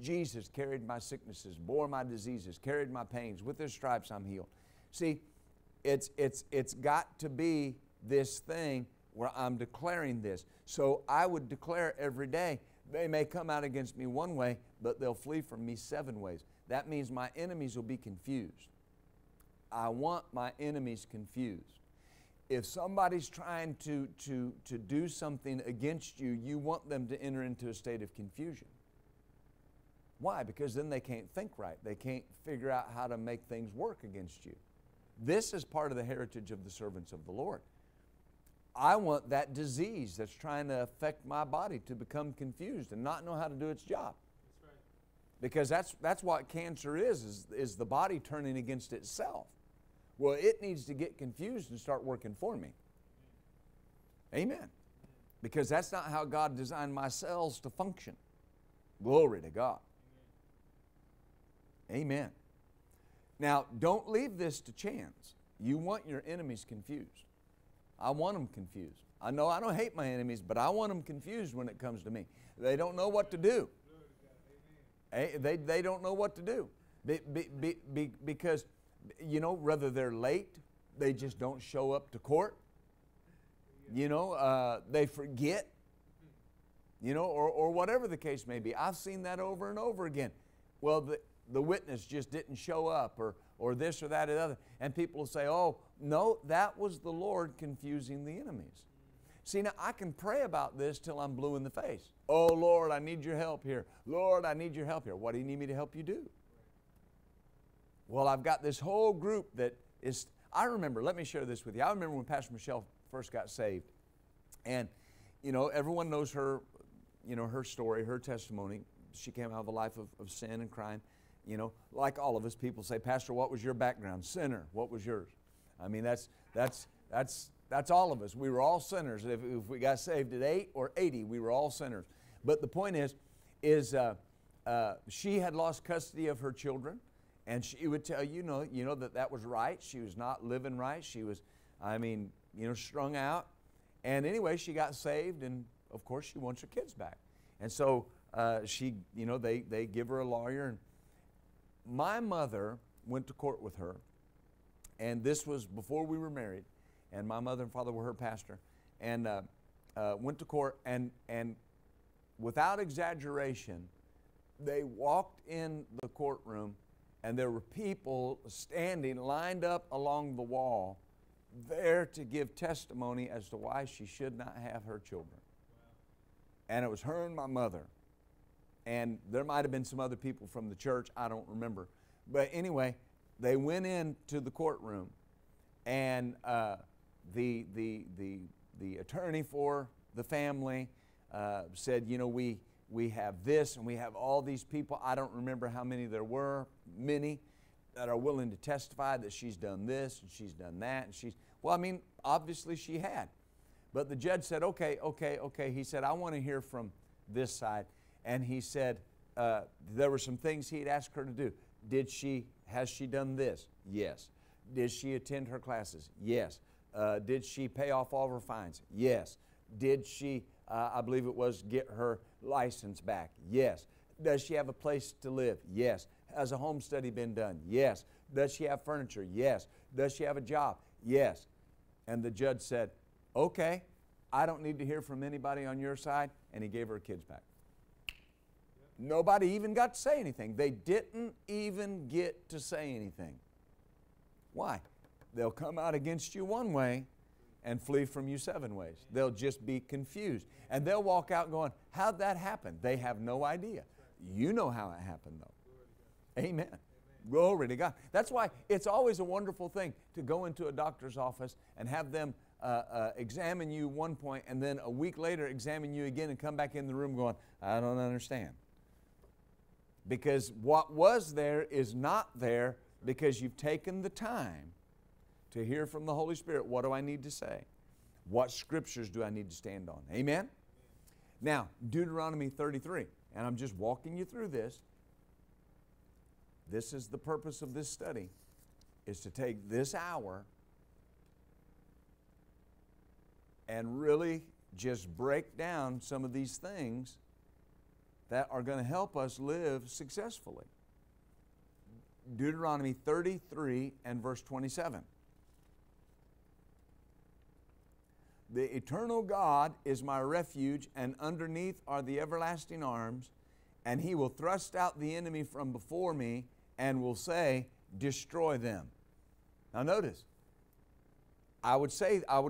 Jesus carried my sicknesses, bore my diseases, carried my pains. With His stripes, I'm healed. See, it's got to be this thing where I'm declaring this. So I would declare every day, they may come out against me one way, but they'll flee from me 7 ways. That means my enemies will be confused. I want my enemies confused. If somebody's trying to do something against you, you want them to enter into a state of confusion. Why? Because then they can't think right. They can't figure out how to make things work against you. This is part of the heritage of the servants of the Lord. I want that disease that's trying to affect my body to become confused and not know how to do its job. That's right. Because that's what cancer is the body turning against itself. Well, it needs to get confused and start working for me. Amen. Because that's not how God designed my cells to function. Glory to God. Amen. Now, don't leave this to chance. You want your enemies confused. I want them confused. I know I don't hate my enemies, but I want them confused when it comes to me. They don't know what to do. They don't know what to do. Because, you know, whether they're late, they just don't show up to court. You know, they forget. You know, or whatever the case may be. I've seen that over and over again. Well, the witness just didn't show up, or this or that or the other. And people will say, oh, no, that was the Lord confusing the enemies. See, now I can pray about this till I'm blue in the face. Oh, Lord, I need your help here. Lord, I need your help here. What do you need me to help you do? Well, I've got this whole group that is, I remember, let me share this with you. I remember when Pastor Michelle first got saved. And, you know, everyone knows her, you know, her story, her testimony. She came out of a life of sin and crime. You know, like all of us, people say, Pastor, what was your background? Sinner. What was yours? I mean, that's all of us. We were all sinners. If we got saved at 8 or 80, we were all sinners. But the point is she had lost custody of her children, and she would tell you know that was right. She was not living right. She was, I mean, you know, strung out. And anyway, she got saved, and of course, she wants her kids back. And so she, you know, they give her a lawyer. And my mother went to court with her. And this was before we were married. And my mother and father were her pastor. And went to court. And without exaggeration, they walked in the courtroom. And there were people standing, lined up along the wall, there to give testimony as to why she should not have her children. And it was her and my mother. And there might have been some other people from the church. I don't remember. But anyway, they went into the courtroom. And the attorney for the family said, you know, we have this and we have all these people. I don't remember how many there were, many, that are willing to testify that she's done this and she's done that. And she's, well, I mean, obviously she had. But the judge said, okay, okay, okay. He said, I want to hear from this side. And he said, there were some things he'd asked her to do. Has she done this? Yes. Did she attend her classes? Yes. Did she pay off all of her fines? Yes. Did she, I believe it was, get her license back? Yes. Does she have a place to live? Yes. Has a home study been done? Yes. Does she have furniture? Yes. Does she have a job? Yes. And the judge said, okay, I don't need to hear from anybody on your side. And he gave her kids back. Yep. Nobody even got to say anything. They didn't even get to say anything. Why? They'll come out against you one way and flee from you 7 ways. They'll just be confused. And they'll walk out going, how'd that happen? They have no idea. You know how it happened, though. Amen. Amen. Glory to God. That's why it's always a wonderful thing to go into a doctor's office and have them examine you one point, and then a week later examine you again and come back in the room going, I don't understand. Because what was there is not there because you've taken the time to hear from the Holy Spirit. What do I need to say? What scriptures do I need to stand on? Amen? Now, Deuteronomy 33, and I'm just walking you through this. This is the purpose of this study, is to take this hour and really just break down some of these things that are going to help us live successfully. Deuteronomy 33 and verse 27. The eternal God is my refuge, and underneath are the everlasting arms, and he will thrust out the enemy from before me and will say, destroy them. Now notice, I would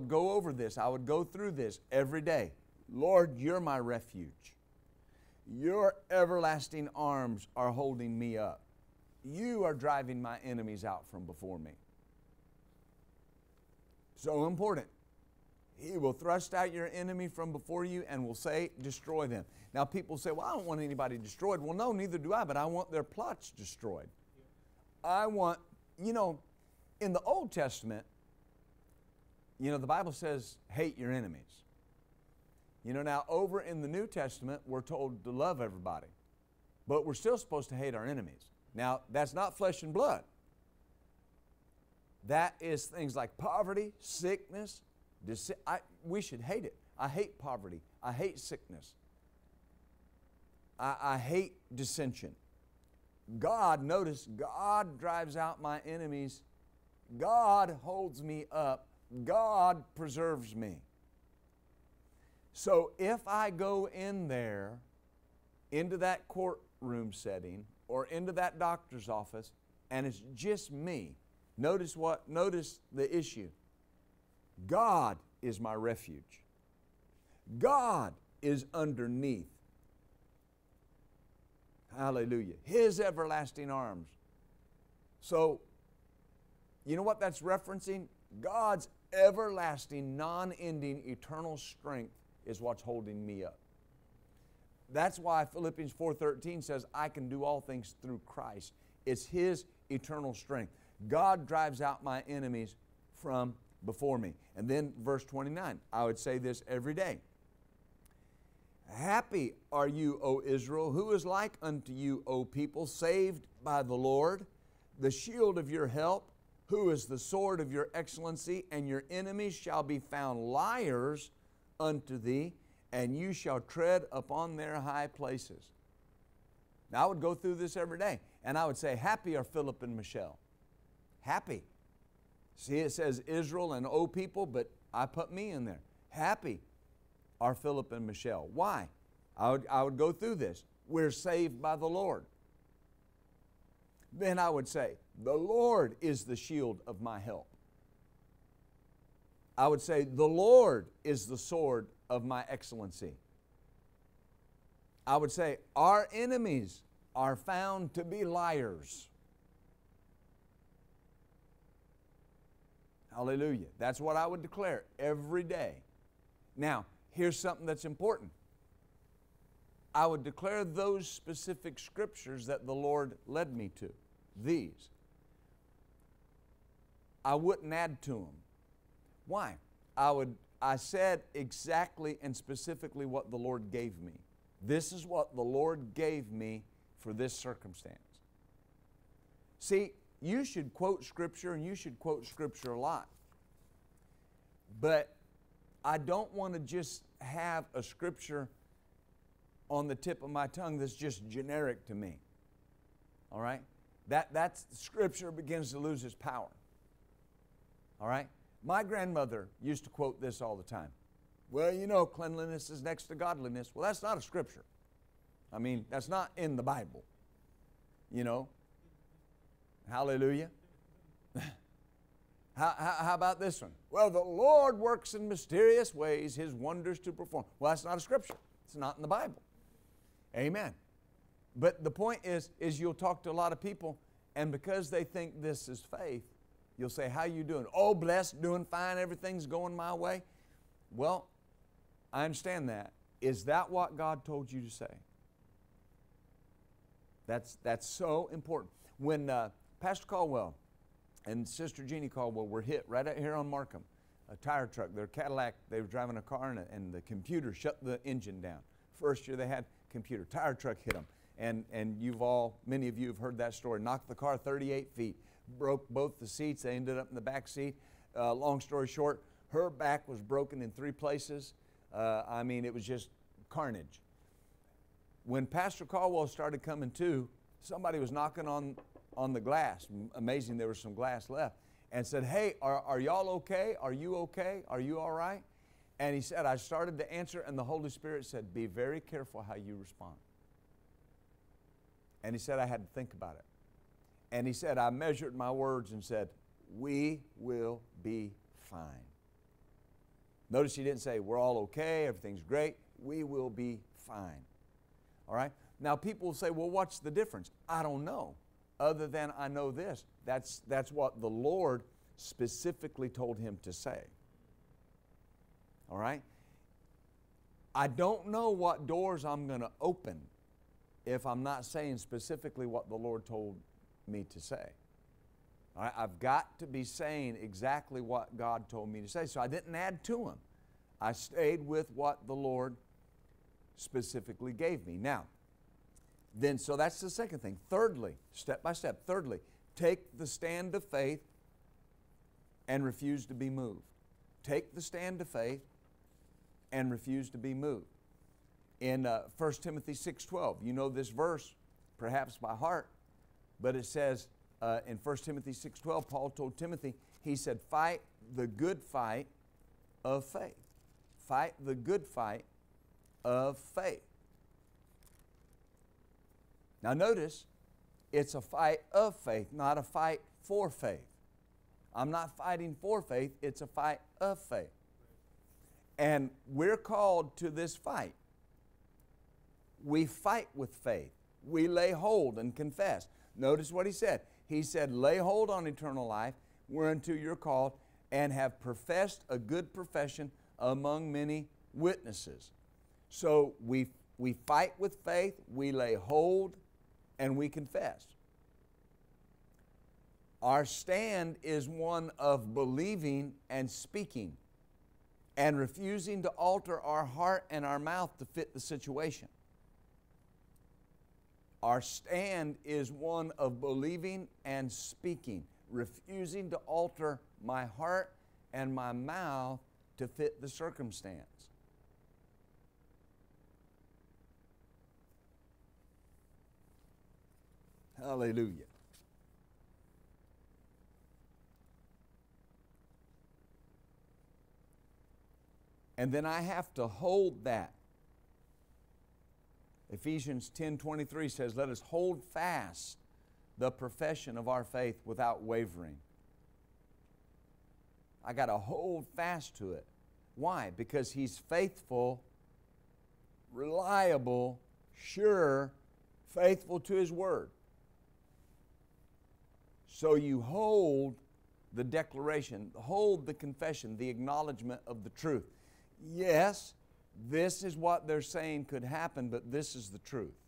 go over this. I would go through this every day. Lord, you're my refuge. Your everlasting arms are holding me up. You are driving my enemies out from before me. So important. He will thrust out your enemy from before you and will say, destroy them. Now people say, well, I don't want anybody destroyed. Well, no, neither do I, but I want their plots destroyed. I want, you know, in the Old Testament, you know, the Bible says, hate your enemies. You know, now over in the New Testament, we're told to love everybody, but we're still supposed to hate our enemies. Now, that's not flesh and blood. That is things like poverty, sickness. We should hate it. I hate poverty. I hate sickness. I hate dissension. God, notice, God drives out my enemies. God holds me up. God preserves me. So if I go in there, into that courtroom setting or into that doctor's office, and it's just me, notice what? Notice the issue. God is my refuge. God is underneath. Hallelujah. His everlasting arms. So, you know what that's referencing? God's everlasting, non-ending, eternal strength is what's holding me up. That's why Philippians 4:13 says, I can do all things through Christ. It's His eternal strength. God drives out my enemies from before me. And then verse 29, I would say this every day. Happy are you, O Israel, who is like unto you, O people, saved by the Lord, the shield of your help, who is the sword of your excellency, and your enemies shall be found liars unto thee, and you shall tread upon their high places. Now, I would go through this every day, and I would say, happy are Philip and Michelle. Happy. See, it says Israel and O people, but I put me in there. Happy are Philip and Michelle. Why? I would go through this. We're saved by the Lord. Then I would say, the Lord is the shield of my help. I would say, the Lord is the sword of my excellency. I would say, our enemies are found to be liars. Hallelujah. That's what I would declare every day. Now, here's something that's important. I would declare those specific scriptures that the Lord led me to, these. I wouldn't add to them. Why? I said exactly and specifically what the Lord gave me. This is what the Lord gave me for this circumstance. See, you should quote Scripture, and you should quote Scripture a lot. But I don't want to just have a Scripture on the tip of my tongue that's just generic to me. All right? That's Scripture begins to lose its power. All right? My grandmother used to quote this all the time. Well, you know, cleanliness is next to godliness. Well, that's not a scripture. I mean, that's not in the Bible. You know? Hallelujah. How about this one? Well, the Lord works in mysterious ways, His wonders to perform. Well, that's not a scripture. It's not in the Bible. Amen. But the point is you'll talk to a lot of people, and because they think this is faith, you'll say, how you doing? Oh, blessed, doing fine, everything's going my way. Well, I understand that. Is that what God told you to say? That's so important. When Pastor Caldwell and Sister Jeannie Caldwell were hit right out here on Markham, a tire truck, their Cadillac, they were driving a car, and the computer shut the engine down. First year they had computer, tire truck hit them. And you've all, many of you have heard that story, knocked the car 38 feet. Broke both the seats. They ended up in the back seat. Long story short, her back was broken in 3 places. I mean, it was just carnage. When Pastor Caldwell started coming to, somebody was knocking on the glass. Amazing, there was some glass left. And said, hey, are y'all okay? Are you okay? Are you all right? And he said, I started to answer, and the Holy Spirit said, be very careful how you respond. And he said, I had to think about it. And he said, I measured my words and said, we will be fine. Notice he didn't say, we're all okay, everything's great. We will be fine. All right? Now, people will say, well, what's the difference? I don't know, other than I know this. That's what the Lord specifically told him to say. All right? I don't know what doors I'm going to open if I'm not saying specifically what the Lord told me to say. All right, I've got to be saying exactly what God told me to say. So I didn't add to him. I stayed with what the Lord specifically gave me. Now, Then, so that's the second thing. Thirdly, step by step, thirdly, take the stand of faith and refuse to be moved. Take the stand of faith and refuse to be moved. In 1 Timothy 6:12, you know this verse perhaps by heart, but it says in 1 Timothy 6:12, Paul told Timothy, he said, fight the good fight of faith. Fight the good fight of faith. Now notice, it's a fight of faith, not a fight for faith. I'm not fighting for faith, it's a fight of faith. And we're called to this fight. We fight with faith. We lay hold and confess. Notice what he said. He said, lay hold on eternal life, whereunto you're called, and have professed a good profession among many witnesses. So we fight with faith, we lay hold, and we confess. Our stand is one of believing and speaking and refusing to alter our heart and our mouth to fit the situation. Our stand is one of believing and speaking, refusing to alter my heart and my mouth to fit the circumstance. Hallelujah. And then I have to hold that. Ephesians 10:23 says, let us hold fast the profession of our faith without wavering. I got to hold fast to it. Why? Because He's faithful, reliable, sure, faithful to His word. So you hold the declaration, hold the confession, the acknowledgement of the truth. Yes, this is what they're saying could happen, but this is the truth.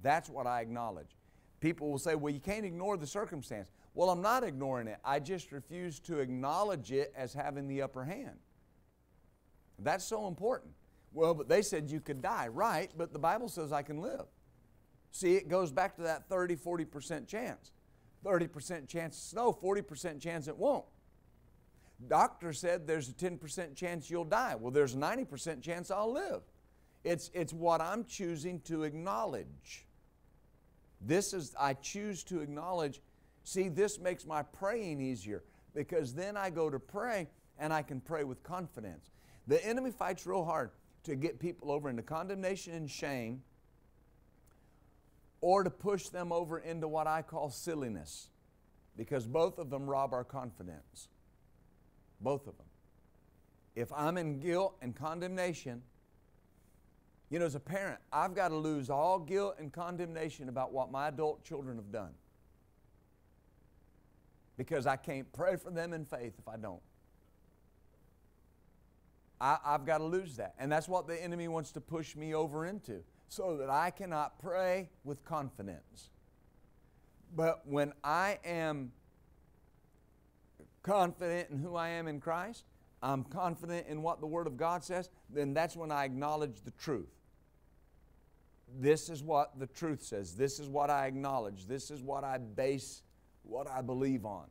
That's what I acknowledge. People will say, well, you can't ignore the circumstance. Well, I'm not ignoring it. I just refuse to acknowledge it as having the upper hand. That's so important. Well, but they said you could die. Right, but the Bible says I can live. See, it goes back to that 30, 40% chance. 30% chance of snow, 40% chance it won't. Doctor said there's a 10% chance you'll die. Well, there's a 90% chance I'll live. It's what I'm choosing to acknowledge. This is, I choose to acknowledge. See, this makes my praying easier because then I go to pray and I can pray with confidence. The enemy fights real hard to get people over into condemnation and shame, or to push them over into what I call silliness, because both of them rob our confidence. Both of them. If I'm in guilt and condemnation, you know, as a parent, I've got to lose all guilt and condemnation about what my adult children have done, because I can't pray for them in faith if I don't. I've got to lose that, and that's what the enemy wants to push me over into, so that I cannot pray with confidence. But when I am confident in who I am in Christ, I'm confident in what the Word of God says, then that's when I acknowledge the truth. This is what the truth says. This is what I acknowledge. This is what I base what I believe on.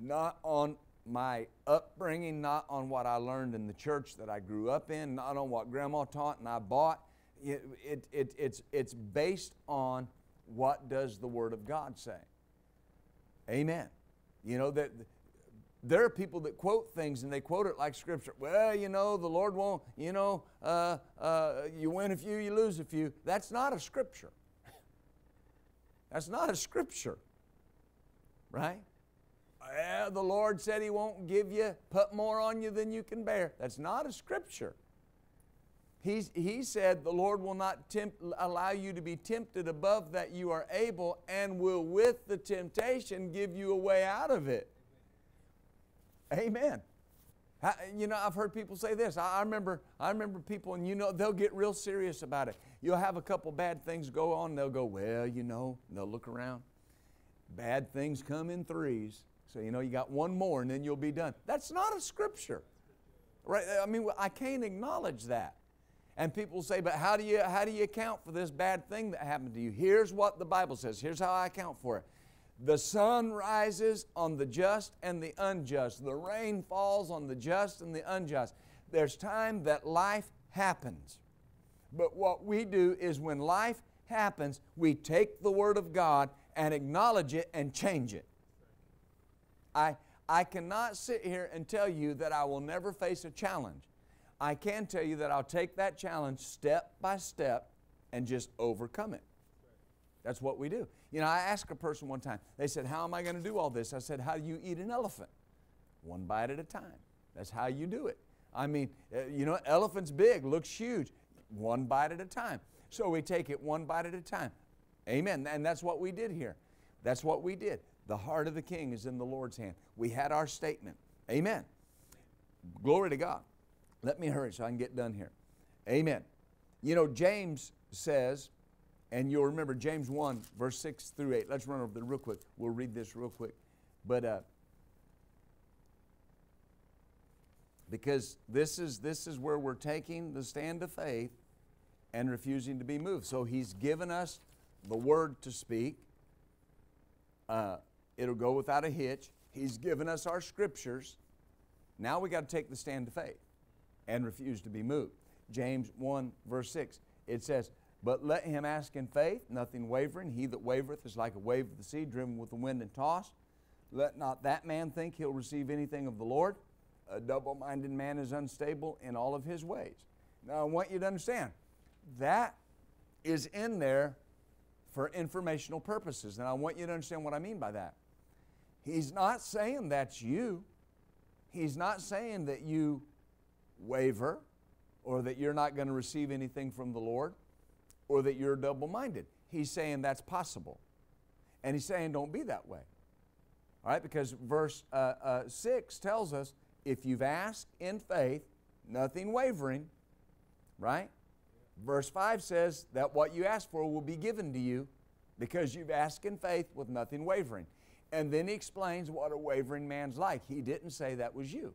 Not on my upbringing, not on what I learned in the church that I grew up in, not on what Grandma taught and I bought. It's based on what does the Word of God say. Amen. You know, that there are people that quote things and they quote it like Scripture. Well, you know, the Lord won't, you know, you win a few, you lose a few. That's not a Scripture. That's not a Scripture. Right? Well, the Lord said He won't give you, put more on you than you can bear. That's not a Scripture. He said the Lord will not allow you to be tempted above that you are able, and will with the temptation give you a way out of it. Amen. You know, I've heard people say this. I remember people, and you know, they'll get real serious about it. You'll have a couple bad things go on. They'll go, well, you know, and they'll look around. Bad things come in threes. So, you know, you got one more and then you'll be done. That's not a Scripture. Right? I mean, I can't acknowledge that. And people say, but how do you account for this bad thing that happened to you? Here's what the Bible says. Here's how I account for it. The sun rises on the just and the unjust. The rain falls on the just and the unjust. There's time that life happens. But what we do is when life happens, we take the Word of God and acknowledge it and change it. I cannot sit here and tell you that I will never face a challenge. I can tell you that I'll take that challenge step by step and just overcome it. That's what we do. You know, I asked a person one time, they said, how am I going to do all this? I said, how do you eat an elephant? One bite at a time. That's how you do it. I mean, you know, elephant's big, looks huge. One bite at a time. So we take it one bite at a time. Amen. And that's what we did here. That's what we did. The heart of the king is in the Lord's hand. We had our statement. Amen. Glory to God. Let me hurry so I can get done here. Amen. You know, James says, and you'll remember James 1, verse 6 through 8. Let's run over there real quick. We'll read this real quick. But because this is where we're taking the stand of faith and refusing to be moved. So he's given us the word to speak. It'll go without a hitch. He's given us our scriptures. Now we got to take the stand of faith and refuse to be moved. James 1, verse 6, it says, but let him ask in faith, nothing wavering. He that wavereth is like a wave of the sea, driven with the wind and tossed. Let not that man think he'll receive anything of the Lord. A double-minded man is unstable in all of his ways. Now, I want you to understand, that is in there for informational purposes. And I want you to understand what I mean by that. He's not saying that's you. He's not saying that you waver or that you're not going to receive anything from the Lord or that you're double-minded. He's saying that's possible. And he's saying don't be that way. All right, because verse 6 tells us if you've asked in faith, nothing wavering, right? Verse 5 says that what you ask for will be given to you because you've asked in faith with nothing wavering. And then he explains what a wavering man's like. He didn't say that was you.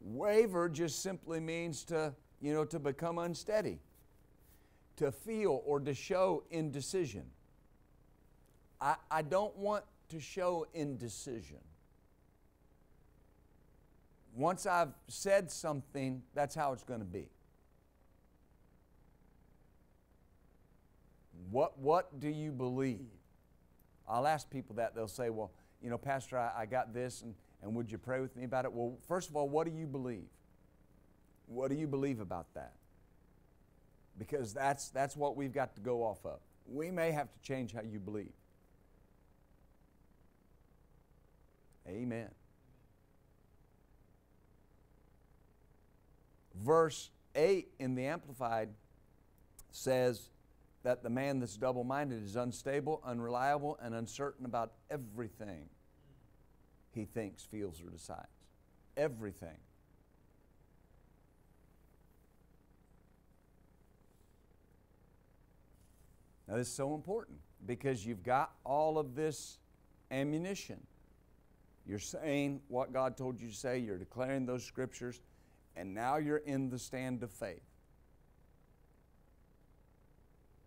Waver just simply means to, you know, to become unsteady, to feel or to show indecision. I don't want to show indecision. Once I've said something, that's how it's going to be. What do you believe? I'll ask people that. They'll say, well, you know, Pastor, I got this, and would you pray with me about it? Well, first of all, what do you believe? What do you believe about that? Because that's what we've got to go off of. We may have to change how you believe. Amen. Verse 8 in the Amplified says that the man that's double-minded is unstable, unreliable, and uncertain about everything he thinks, feels, or decides. Everything. Now, this is so important because you've got all of this ammunition. You're saying what God told you to say. You're declaring those scriptures. And now you're in the stand of faith.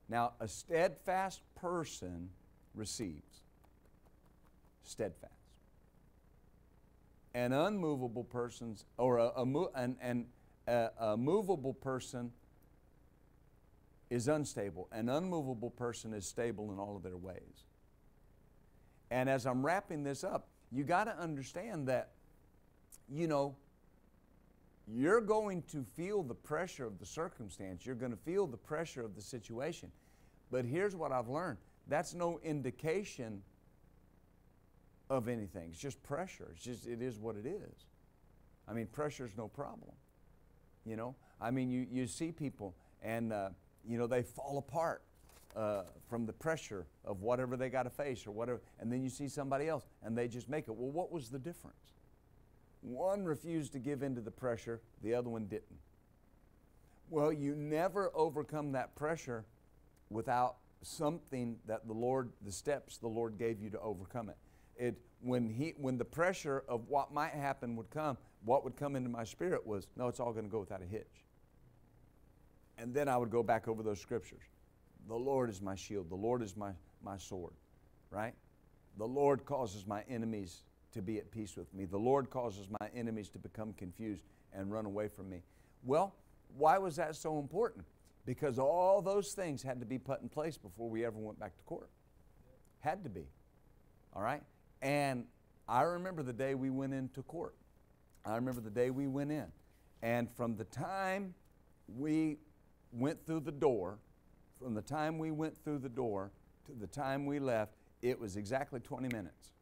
Now, a steadfast person receives. Steadfast. An unmovable person's, or a movable person is unstable. An unmovable person is stable in all of their ways. And as I'm wrapping this up, you got to understand that, you know, you're going to feel the pressure of the circumstance. You're going to feel the pressure of the situation. But here's what I've learned. That's no indication of anything. It's just pressure. It's just, it is what it is. I mean, pressure's no problem. You know, I mean, you see people and, you know, they fall apart from the pressure of whatever they got to face or whatever. And then you see somebody else and they just make it. Well, what was the difference? One refused to give in to the pressure, the other one didn't. Well, you never overcome that pressure without something that the Lord, the steps the Lord gave you to overcome it. When the pressure of what might happen would come, what would come into my spirit was, no, it's all going to go without a hitch. And then I would go back over those scriptures. The Lord is my shield. The Lord is my sword, right? The Lord causes my enemies to be at peace with me. The Lord causes my enemies to become confused and run away from me. Well, why was that so important? Because all those things had to be put in place before we ever went back to court. Had to be. All right? And I remember the day we went into court. I remember the day we went in. And from the time we went through the door, from the time we went through the door to the time we left, it was exactly 20 minutes.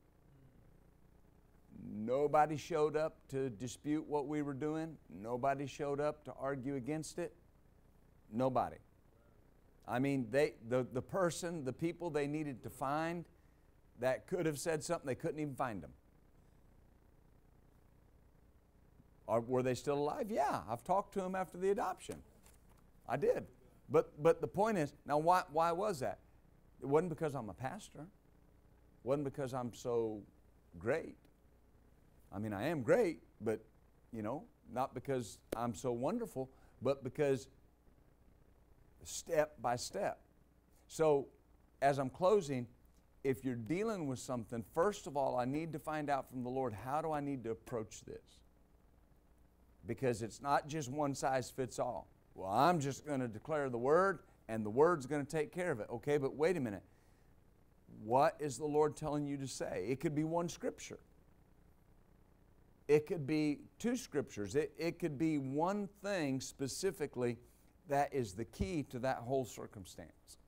Nobody showed up to dispute what we were doing. Nobody showed up to argue against it. Nobody. I mean, the people they needed to find that could have said something, they couldn't even find them. Or were they still alive? Yeah, I've talked to them after the adoption. I did. But the point is, now why was that? It wasn't because I'm a pastor. It wasn't because I'm so great. I mean, I am great, but, you know, not because I'm so wonderful, but because step by step. So, as I'm closing, if you're dealing with something, first of all, I need to find out from the Lord, how do I need to approach this? Because it's not just one size fits all. Well, I'm just going to declare the Word, and the Word's going to take care of it. Okay, but wait a minute. What is the Lord telling you to say? It could be one scripture. It could be two scriptures. It could be one thing specifically that is the key to that whole circumstance.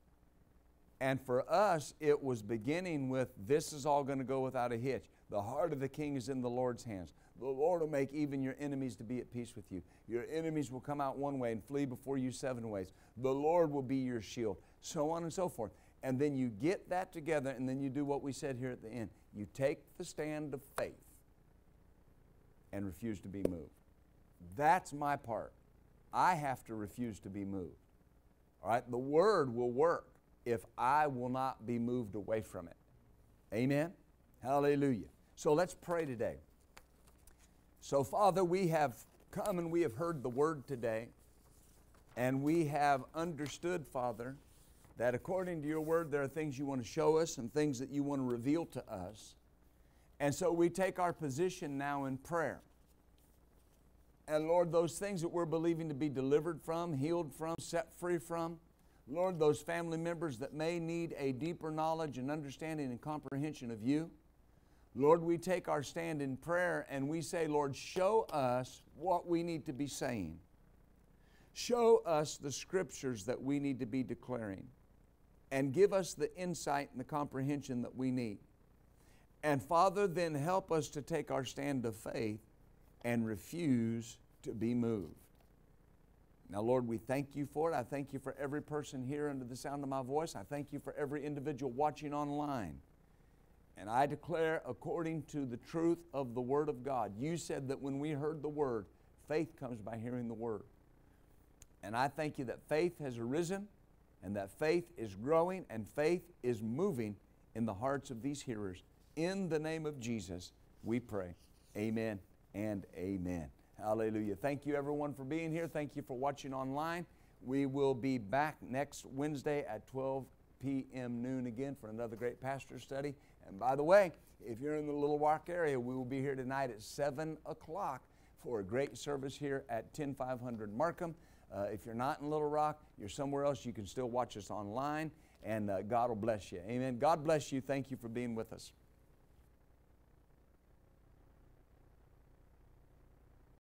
And for us, it was beginning with, this is all going to go without a hitch. The heart of the king is in the Lord's hands. The Lord will make even your enemies to be at peace with you. Your enemies will come out one way and flee before you seven ways. The Lord will be your shield, so on and so forth. And then you get that together, and then you do what we said here at the end. You take the stand of faith and refuse to be moved. That's my part. I have to refuse to be moved. All right? The Word will work if I will not be moved away from it. Amen? Hallelujah. So let's pray today. So, Father, we have come and we have heard the Word today, and we have understood, Father, that according to your Word, there are things you want to show us and things that you want to reveal to us. And so we take our position now in prayer. And Lord, those things that we're believing to be delivered from, healed from, set free from, Lord, those family members that may need a deeper knowledge and understanding and comprehension of you, Lord, we take our stand in prayer and we say, Lord, show us what we need to be saying. Show us the scriptures that we need to be declaring, and give us the insight and the comprehension that we need. And Father, then help us to take our stand of faith and refuse to be moved. Now, Lord, we thank you for it. I thank you for every person here under the sound of my voice. I thank you for every individual watching online. And I declare, according to the truth of the Word of God, you said that when we heard the Word, faith comes by hearing the Word. And I thank you that faith has arisen, and that faith is growing, and faith is moving in the hearts of these hearers. In the name of Jesus, we pray. Amen and amen. Hallelujah. Thank you, everyone, for being here. Thank you for watching online. We will be back next Wednesday at 12 p.m. noon again for another great pastor study. And by the way, if you're in the Little Rock area, we will be here tonight at 7 o'clock for a great service here at 10500 Markham. If you're not in Little Rock, you're somewhere else, you can still watch us online, and God will bless you. Amen. God bless you. Thank you for being with us.